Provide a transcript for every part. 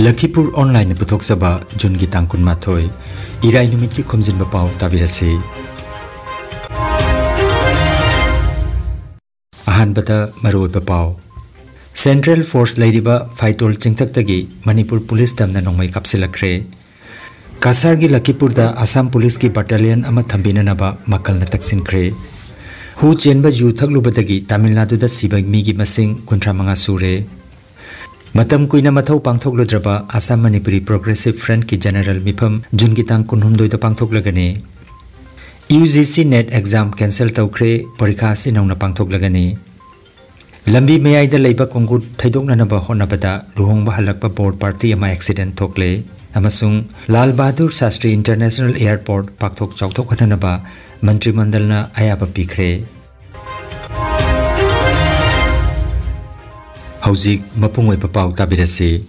Lakhipur online Puthok Sabha Jungitangkun Mathoi Ira Inumiki Komzin Bapao Tavirase Ahan Bata Maroi Bapao Central Force Ladiba Faitol Chingtaktagi Manipur Police Tamna Nongmai Kapsilakre Kasargi Lakhipur da Assam Police ki Battalion Amathambina Naba Makal Nataksin Kre Hu Chenba Yuthak Lubadagi Tamil Nadu da Sibagmigi Masing Kuntramanga Sure Matam Kuina Mathau Pangthok Lodraba, Assam Manipuri Progressive Front ki General Mipam, Jungitangkun Humdoi to Pangthok Lagane. UGC Net exam cancel Taukre, Porikas in Ona Pangthok Lagane. Lambi May the Labour Kongut, Taidok Nanaba Honabada, Luhongba Halakpa Board Party Ama accident Tokle, Amasung, Lal Bahadur Shastri International Airport, Paktok Choktok Hanaba, Mantri Mandalna Ayaba Pikre. Hauzik Mapungwe Papao Tabirasi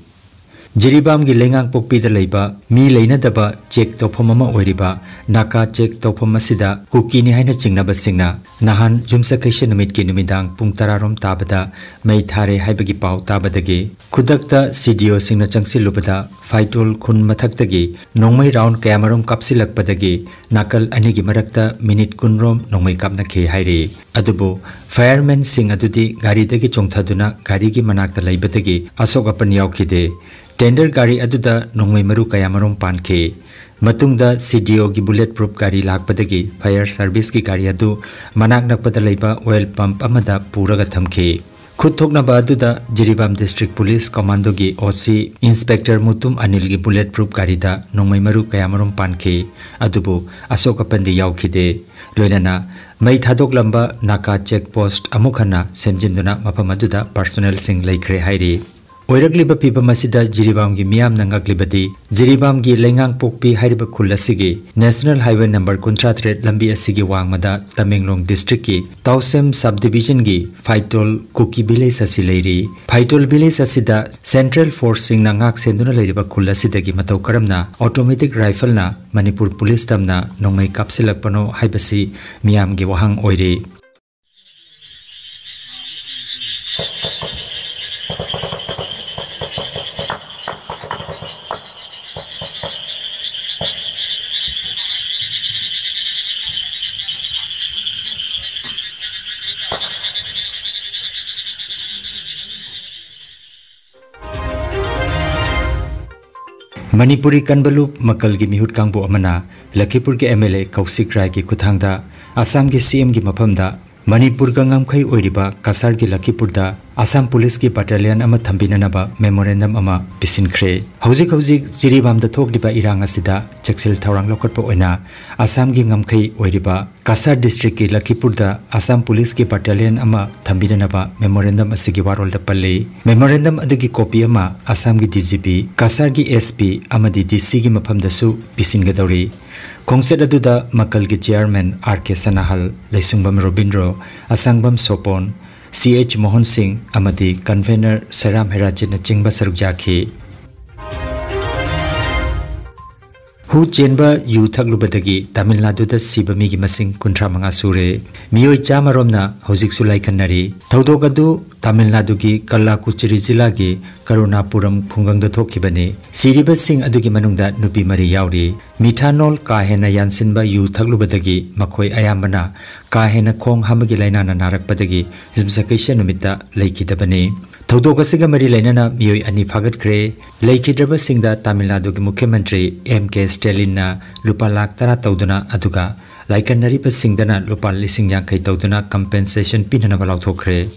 Jiribam Gilangang Pokpi the Laiba, Mi Lena Daba, Check Topomama Oriba, Naka Check Topomasida, Kukini Hina Chingnaba Singna, Nahan Jumsakation Midkinumidang, Puntararum Tabada, Maitare Hybagipao Tabadagi, Kudakta Sidio Singna Changsilubada, Faitol Kun Matakagi, Nongmai Round Camarum Kapsilak Padagi, Nakal Anigimarakta, Minute Kunrom, Nongmai Kapnake Hairi, Adubo, Fireman Sing Adudi, Garidagi Chongtaduna, Garigi Manakta Laibadagi, Asokapan Yaukide. Tender Gari Aduda Nongmai Maru Kayamarom Panke Matungda CDO gi bulletproof Gari Lakpadagi Fire Service ki Gari Adu Manak Nakpada Laiba Oil Pump Amada Puraga Thamke Khuthoknaba Aduda Jiribam District Police Commando gi OC Inspector Mutum Anil gi bulletproof Gari da Nongmai Maru Kayamarom Panke Adubu Asoka Pandi Yaukide Loinana Mai Thadok Lamba Naka Checkpost Amukhana Semjinduna Mapamaduda Personnel Sing Laikre Hairi Oiragliba Pipa Masida Jiribam gi Miam Nangaklibadi, Jiribam gi Lengang Pokpi Hariba Kulasigi, National Highway Number Kuntrathred Lambi Asigi Wangmada, Tamenglong District ki, Tausem Subdivision gi, Faitol Kuki Bile Sasileri, Faitol Bile Sasida, Central Force Sing Nangak Senduna Lariba Kulasidagi Mataukaramna, Automatic Rifle na, Manipur Police Tamna, Nongmai Kapsilakpano Haibasi, Miam gi Wahang Oire. Manipuri Kanbalup Makal gi Mihut Kangbu Amana, Lakhipur ki MLA Kaushik Rai ki Kuthangda, Assam ki CM gi Mapamda, Manipur Gangamkhai Oiriba, Kasar gi Lakhipur da, Assam Police ki Battalion Ama Thambinanaba, Memorandum Ama Pisinkre. Hauzik Jiribam da Thokliba Irang Asida, Cheksil Thaurang Lokotpa Oina, Assam gi Ngamkhai Oiriba, Kasar District ki Lakhipur da, Assam Police ki Battalion Ama Thambinanaba, Memorandum Asigi Warol da Palle, Memorandum Adugi Copy Ama, Assam gi DGP, Kasar gi SP, Amadi DC gi Mapamdasu, Pisingadori. Kongset Aduda Makal gi Chairman RK Sanahal, Laisungbam Robindro, Asangbam Sopon, C.H. Mohan Singh, Amadi, Convener, Saram Herajit na Chingba Sarukjaki. Hu Chenba Yuthak Lubadagi, Tamil Nadu da Sibamigi Masing Kuntra Mangasure, Miyoi Chamaromna, Hauzik Sulai Kanari, Taudogadu, Tamil Nadu gi Kalakuchiri Zila gi, Karunapuram Pungang da Tokibani, Siriba Singh Adugi Manungda Nupi Mari Yauri, Mithanol Kahena Yansinba Yuthak Lubadagi, Makoi Ayambana, Kahena Kong Hamagilaina Narak Padagi, Zumsakisha Numita, Laikitabani, Taudogasiga Mari Lainana, Miyoi Ani Fagat Kre, Laikidraba Singda Tamil Nadu gi Mukhyamantri, MK Stalina, Lupalaktara Tauduna Aduga, Laikanari Pasingdana, Lupal Lising Yankai Tauduna, Compensation Pinanabalotokre.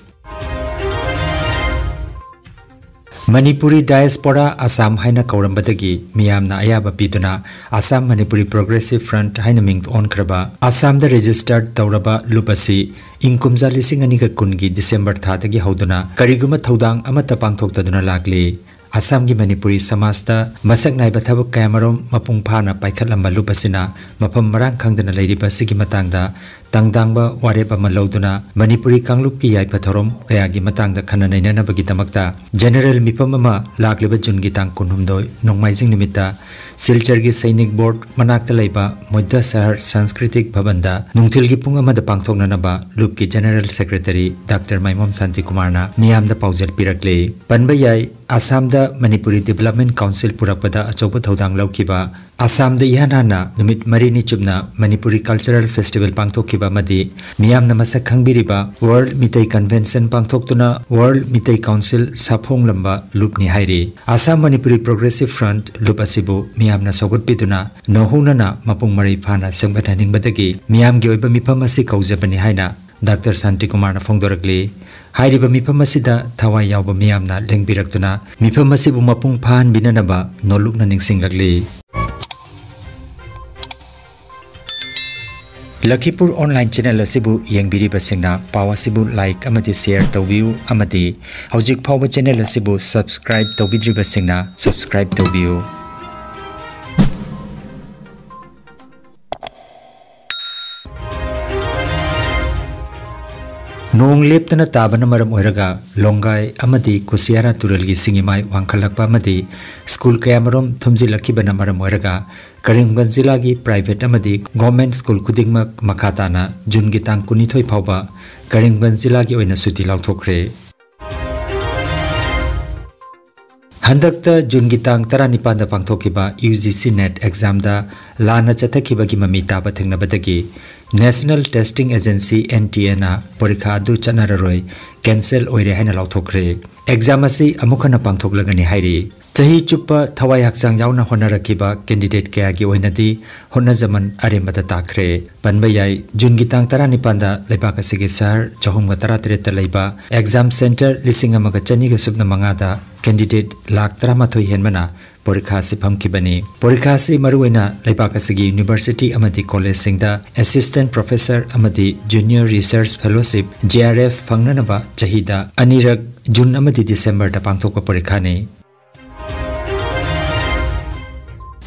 Manipuri Diaspora Assam Haina Kaurambadagi, Miyamna Ayaba Piduna, Assam Manipuri Progressive Front Hainaming on Kraba, Assam the Registered Tauraba Lupasi, Inkumza Lisinganika Kungi, December Tatagi Hauduna, Kariguma Taudang Amatapangtok Taduna Lagli, Assam gi Manipuri Samasta, Masak Naiba Tabuk Kamarum, Mapungpana, Paikalamba Lupasina, Mapam Marang Kangdana Lady Basigi Matangda, Tangdangba, Wareba Maloduna, Manipuri Kanglupki Yaipatorum, Kayagi Matanga Kananana Bagitamakta, General Mipamama, Lakhliba Jungitangkun Humdoi, Nongmaising Nimita, Silchar gi Sainik Board, Manakta Laiba, Mudda Sahar, Sanskritic Babanda, Nungtilgipunga the Pangthong Nanaba, Lupki General Secretary, Dr Maimam Santi Kumar, Miyam the Pausel Pirakle, Panbayai, Assamda Manipuri Development Council Purapada Achoba Thodang Laukiba, Assamda Yanana, Numit Marini Chubna, Manipuri Cultural Festival Pangtokiba Madi, Miam Namasak Hangbiriba, World Mitei Convention Pangtoktuna, World Mitei Council Sapong Lamba, Lupni Hairi, Assam Manipuri Progressive Front, Lupasibu, Miam Nasagot Pituna, Nohunana, Mapung Maripana, Sangbathaning Badagi, Miam Gyoiba Mipamasi Kauzabani Haina, Dr Santikumar Fongdorakli, Hairiba Mipamasida, Tawai Yauba Miamna, Lengbiratuna, Mipamasibu Mapung Pan Binanaba, no Luknaning Singakli. Lakhipur online channel Asibu, Yangbiriba Singna, Pawasibu like Amati share the view Amati, Haujik Power channel Asibu, subscribe the Vidriba Singna, subscribe the view. Nong leptana tabana maram oiraga, Longai, Amadi, Kusiara Turelgi Singimai, Wankalakpa Amadi, School Kayamarom, Thumjilakibana maram oiraga, Karimganj Jilagi, Private Amadi, Government School Kudingmak Makatana, Jungitangkun Mathoi Phauba, Karimganj Jilagi oina suti lauthokre. Handakta Jungitang Taranipanda Pangtokiba, UGC Net Exam da, Lana Chatakiba Mamita Bathingna Badagi, National Testing Agency NTNA, Porikha Du Chanararoi, Cancel Oire Hanal Tokre. Examasi Amukana Pangtok Lagani Hairi. Tahi Chupa, Tawai Haksang Yauna Honarakiba, Candidate Kayagi Oinadi, Honazaman Arimata Takre. Panbayai, Jungitang Taranipanda, Lebaka Sigisar, Chahumataratri Taleba, Exam Center, Lisingamakachaniga Subnamangada, Candidate Lak Tramathoi Henmana, Porikasi Pamkibani. Porikasi Maruena, Lebakasigi University Amati College Singda, Assistant Professor Amati Junior Research Fellowship, JRF Fanganaba, Chahida, Anirag, June Amati December, the Pangtoka Porikani.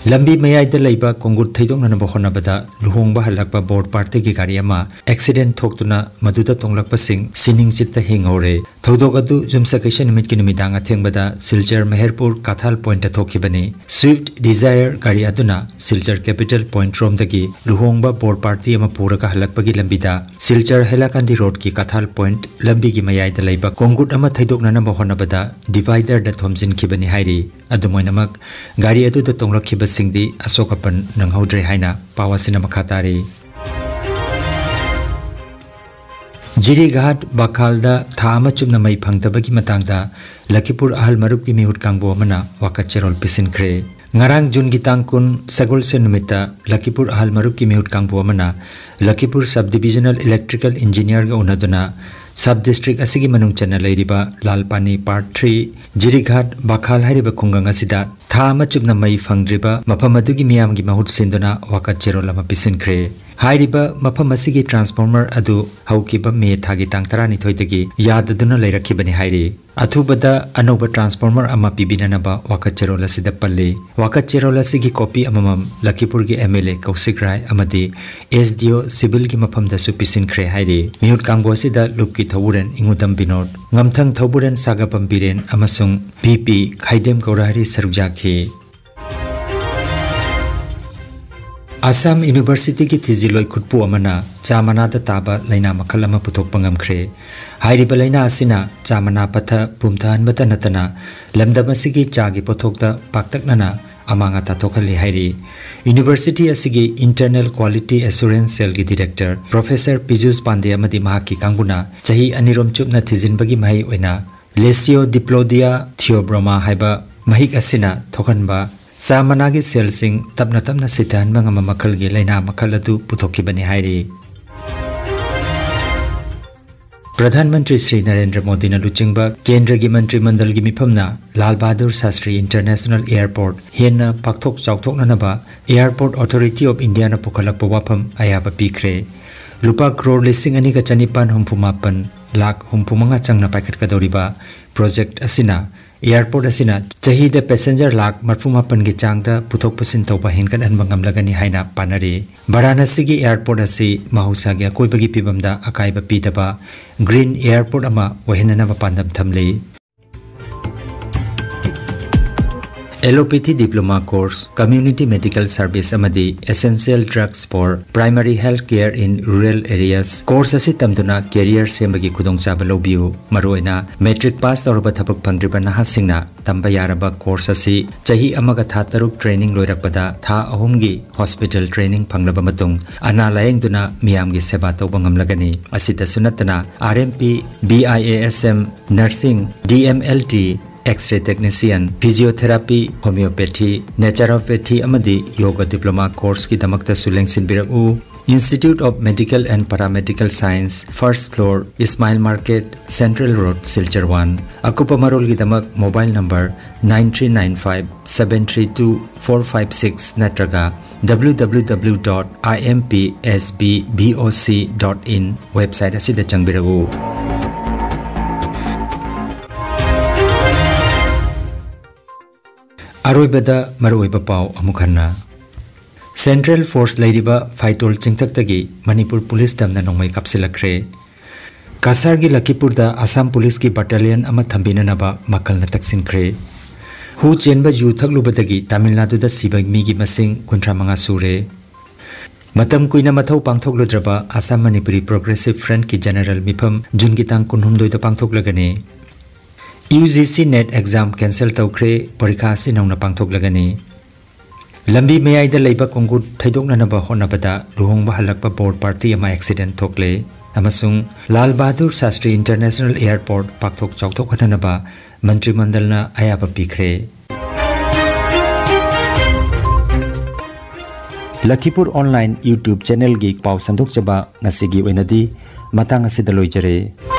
Lambi Mayai the Laiba, Kongur Taidong Nanabohonabada, Luhong Bahalakpa Board Party Gigariama, Accident Toktuna, Maduda Tonglakpa Singh, Sining Chita Hingore, Todogadu, Jumsakation Mikinumidanga Tingbada, Silchar Meherpur, Kathal Point Tokibani, Swift Desire Gariaduna, Silchar Capital Point Romdagi, Luhongba Board Party Amapuraka Halakpagi Lambida, Silchar Helakandi Road Ki Kathal Point, Lambigi Mayai the Laiba, Kongur Ama Taidong Nanabohonabada, Divider the Thompson Kibani Hairi, Adumoinamak, Gariadu the Tonglakibas. Singdi Asokapan Nanghaudre Haina Pawasina Makatari Jirighat Bakalda Thama Chumna Mai Phangtabagi Matangda Lakhipur Ahal Marupki Mihut Kangbo Amana Wakacherol Pisinkre Ngarang Jungitangkun Sagolse Numita Lakhipur Ahal Marupki Mihut Kangbo Amana Lakhipur Subdivisional Electrical Engineer Ga Unaduna Sub-district asigi manung chana lairiba Lalpani Part 3 Jirighat Bakhal Hariba Kungang Asida Tha Machubna Mai Fangdriba Mapamadugi Miyamgi Mahut Sindona Wakachero Lama Pisinkre Hariba Mapamasigi Transformer Adu Haukiba Me Thagi Tangtarani Toitagi Yadaduna Lairakibani Hairi Athubada Anoba Transformer Ama Pibinanaba Wakachero Lasida Palle Wakachero Lasigi Copy Amamam Lakhipurgi MLA Kaushik Rai Amadi SDO Sibil Gi Mapamda Supisinkre Hairi Mihut Kangwasida Luki Tawuren Ingudam Binod, Ngamthang Tawuren Saga Pambiren Amasung, BP Khaidem Gaurahari Sarujaki. Assam University ki Thiziloi Khutpu Amana, Chamana da Taba Laina Makalama Putok Pangamkre, Hairiba Laina Asina, Chamana Patha Pumthan Batanatana, Lamdamasigi Chagi Potokta Paktaknana, Amanga Tatokali Hairi, University Asigi Internal Quality Assurance Cell Director, Professor Pijus Pandya Madi Mahaki Kanguna, Chahi Anirom Chupna Thizin Bagi Mahi Wena, Lesio Diplodia Theobroma Haiba, Mahik Asina, Tokanba, Samanagi Cell Sing, Tabnatamna Sitan Mangamakalgi Laina Makalatu Putokibani Hairi. Pradhan Mantri Sri Narendra Modi na Luchingba, Kendra Gi Mantri Mandal Gi Mipamna, Lal Bahadur Shastri International Airport, Hena Paktok Chautok Nanaba, Airport Authority of Indiana Pukalakpa Wapam, Ayaba Pikre, Lupa Crore Listing Anika Chanipan Humpumapan, Lak Humpumanga Changna Packet Kadoriba, Project Asina, Airport Asina, Chahi the Passenger Lak Marfumapan Gichangda, Putok Pusintopa Hinkan and Bangam Lagani Haina Panari, Varanasi Airport Asi, Mahusagi, Koibagi Pibamda, Akaiba Pitaba, Green Airport Ama, Wahinanava Pandam Tamli. Allopathy Diploma Course, Community Medical Service Amadi, Essential Drugs for Primary Health Care in Rural Areas. Course asi tamduna career sembagi khudongchaba lobiu. Maruena metric pass toroba thabak phangriba nahasingna tamba yaraba course asi chahi amaga tha taruk training loirakpada tha ahum gi hospital training phanglaba matung ana laeng duna miyam gi seba toba ngamlagani. Asita sunatana RMP, BIASM, Nursing, DMLT, X-ray technician, physiotherapy, homeopathy, naturopathy amadi yoga diploma course ki damakta sulengsin biragu. Institute of Medical and Paramedical Science, First Floor, Ismail Market, Central Road, Silchar 1. Akupa Marul Gidamak mobile number 9395-732-456 Natraga www.impsbboc.in website asida changbiragu. Aroibada Maroiba Pau Amukana Central Force Ladiba Faitol Chingtaktagi Manipur Police Tamna Nongmai Kapsilakre Kasargi Lakhipurda Assam Police ki Battalion Ama Thambinanaba Makalna Taksin Kre Hu Chenba Yuthak Lubadagi Tamil Nadu da Sibag Migi Masing Kuntramanga Sure Matam Kuina Mathau Pangthok Lodraba Assam Manipuri Progressive Front ki General Mipam Jungitangkun Mathoi da Pangthok Lagane UGC NET exam cancel tawkre parikha si nauna pangthok lagani lambi meyai da leiba kongu thaidoknana ba honabada luhongba halakpa board party ama accident thokle amasung Lal Bahadur Shastri International Airport pakthok chawthok hanana ba mantri mandalna ayaba pikre Lakhipur online YouTube channel gi pau sandok chaba ngasigi wenadi matang asidaloi jare